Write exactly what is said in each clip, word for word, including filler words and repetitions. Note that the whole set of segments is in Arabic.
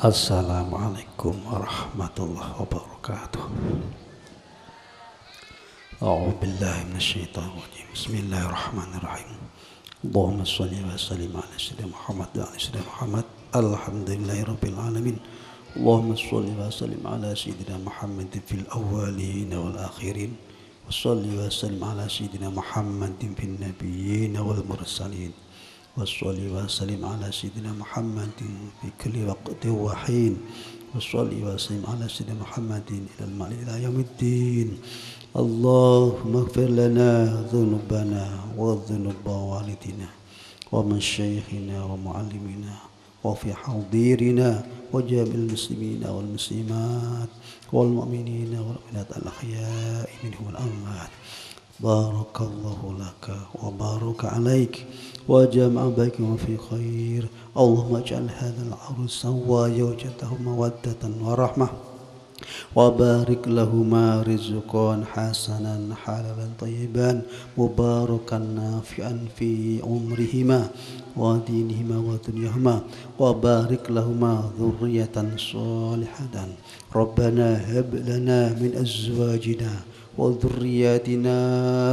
Assalamualaikum warahmatullahi wabarakatuh. A'udzu billahi minasyaitonir rajim. Bismillahirrahmanirrahim. Allahumma shalli wa sallim ala sayyidina Muhammad wa ala sayyidina Muhammad. Alhamdulillahirabbil alamin. Allahumma shalli wa sallim ala sayyidina Muhammad fil awwalin wal akhirin. Wassalli wa sallim ala sayyidina Muhammad fil nabiyyin wal mursalin. والصلي وسلم على سيدنا محمد في كل وقت وحين والصلي وسلم على سيدنا محمد إلى المال إلى يوم الدين. اللهم اغفر لنا ذنوبنا وذنوب والدنا ومن شيخنا ومعلمنا وفي حاضرنا وجميع المسلمين والمسلمات والمؤمنين والمؤمنات الأحياء منهم والأموات. بارك الله لك وبارك عليك وجمع بينكم في خير. اللهم اجعل هذا العرس وزوجتهما مودة ورحمة وبارك لهما رزقا حسنا حلالا طيبا مباركا نافعا في عمرهما ودينهما ودنياهما وبارك لهما ذرية صالحة. ربنا هب لنا من أزواجنا وذرياتنا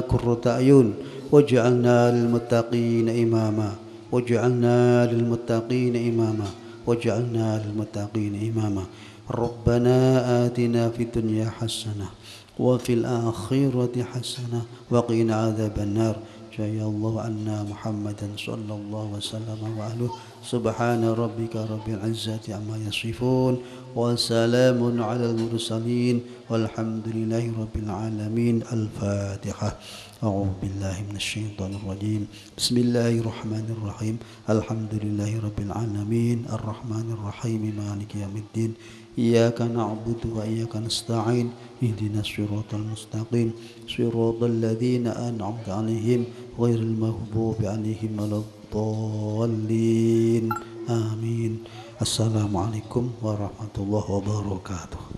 قرة أعين واجعلنا للمتقين إماما واجعلنا للمتقين إماما واجعلنا للمتقين إماما. ربنا آتنا في الدنيا حسنة وفي الآخرة حسنة وقنا عذاب النار. جزا الله عنا محمدا صلى الله وسلم وآله. سبحان ربك رب العزة عما يصفون وسلام على المرسلين والحمد لله رب العالمين. الفاتحة. أعوذ بالله من الشيطان الرجيم. بسم الله الرحمن الرحيم. الحمد لله رب العالمين الرحمن الرحيم مالك يوم الدين. إياك نعبد وإياك نستعين اهدنا الصراط المستقيم صراط الذين أنعمت عليهم غير المغضوب عليهم ولا الضالين آمين. السلام عليكم ورحمة الله وبركاته.